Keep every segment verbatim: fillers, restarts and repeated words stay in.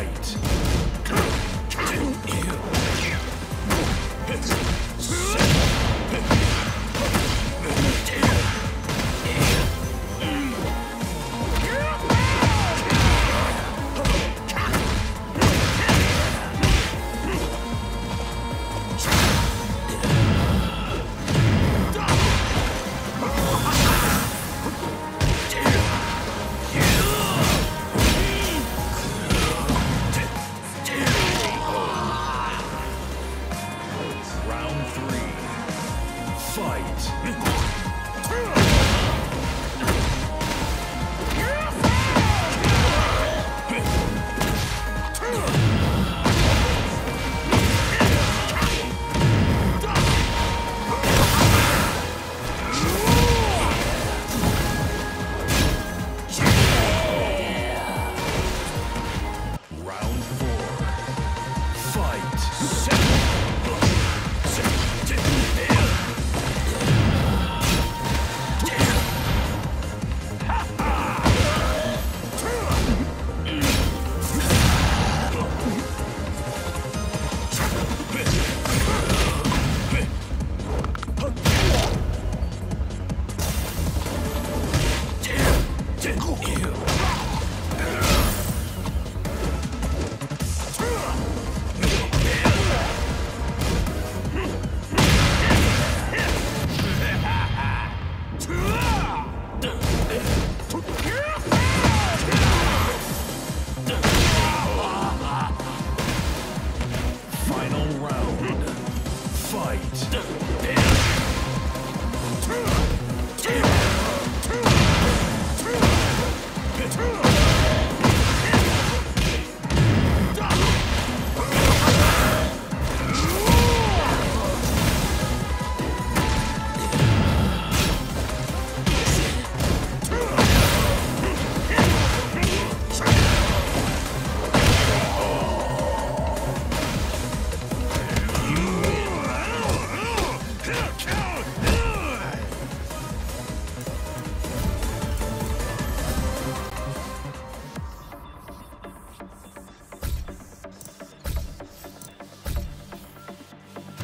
fight.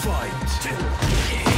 Fight!